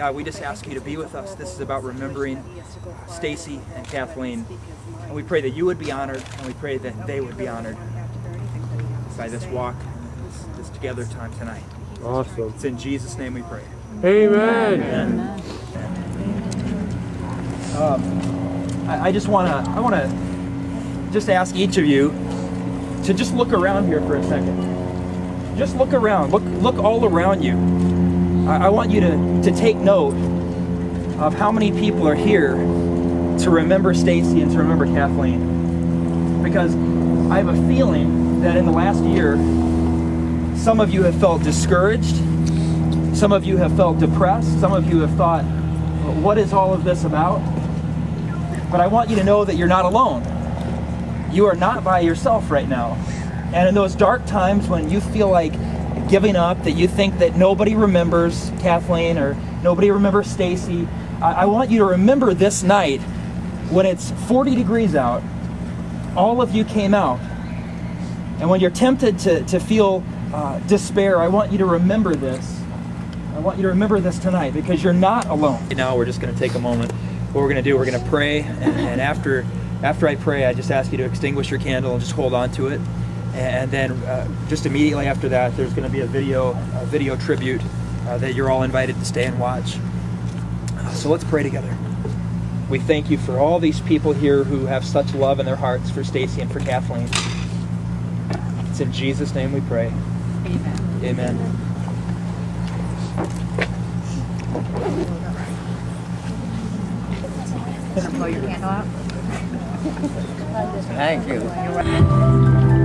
God, we just ask you to be with us. This is about remembering Stacy and Kathleen. And we pray that you would be honored, and we pray that they would be honored by this walk, this together time tonight. Awesome. It's in Jesus' name we pray. Amen. Amen. I just want to just ask each of you to just look around here for a second. Just look around. Look all around you. I want you to take note of how many people are here to remember Stacy and to remember Kathleen. Because I have a feeling that in the last year, some of you have felt discouraged. Some of you have felt depressed. Some of you have thought, what is all of this about? But I want you to know that you're not alone. You are not by yourself right now. And in those dark times when you feel like giving up, that you think that nobody remembers Kathleen or nobody remembers Stacy, I want you to remember this night when it's 40 degrees out, all of you came out. And when you're tempted to feel despair, I want you to remember this. I want you to remember this tonight because you're not alone. Now we're just going to take a moment. What we're going to do, we're going to pray, and after I pray, I just ask you to extinguish your candle and just hold on to it. And then just immediately after that, there's going to be a video tribute that you're all invited to stay and watch. So let's pray together. We thank you for all these people here who have such love in their hearts for Stacy and for Kathleen. It's in Jesus' name we pray. Amen. Amen. Amen. Blow your candle out. Thank you.